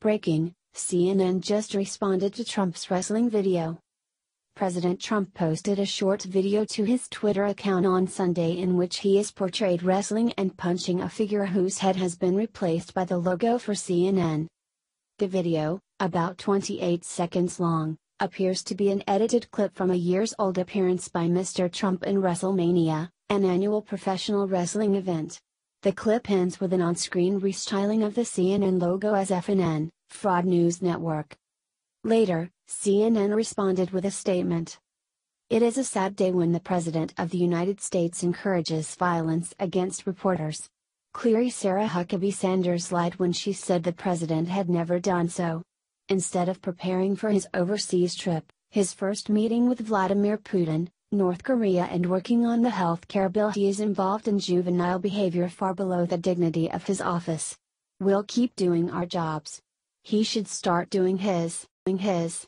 Breaking, CNN just responded to Trump's wrestling video. President Trump posted a short video to his Twitter account on Sunday in which he is portrayed wrestling and punching a figure whose head has been replaced by the logo for CNN. The video, about 28 seconds long, appears to be an edited clip from a years-old appearance by Mr. Trump in WrestleMania, an annual professional wrestling event. The clip ends with an on-screen restyling of the CNN logo as FNN, Fraud News Network. Later, CNN responded with a statement. "It is a sad day when the President of the United States encourages violence against reporters. Clearly Sarah Huckabee Sanders lied when she said the President had never done so. Instead of preparing for his overseas trip, his first meeting with Vladimir Putin, North Korea, and working on the health care bill, he is involved in juvenile behavior far below the dignity of his office. We'll keep doing our jobs. He should start doing his.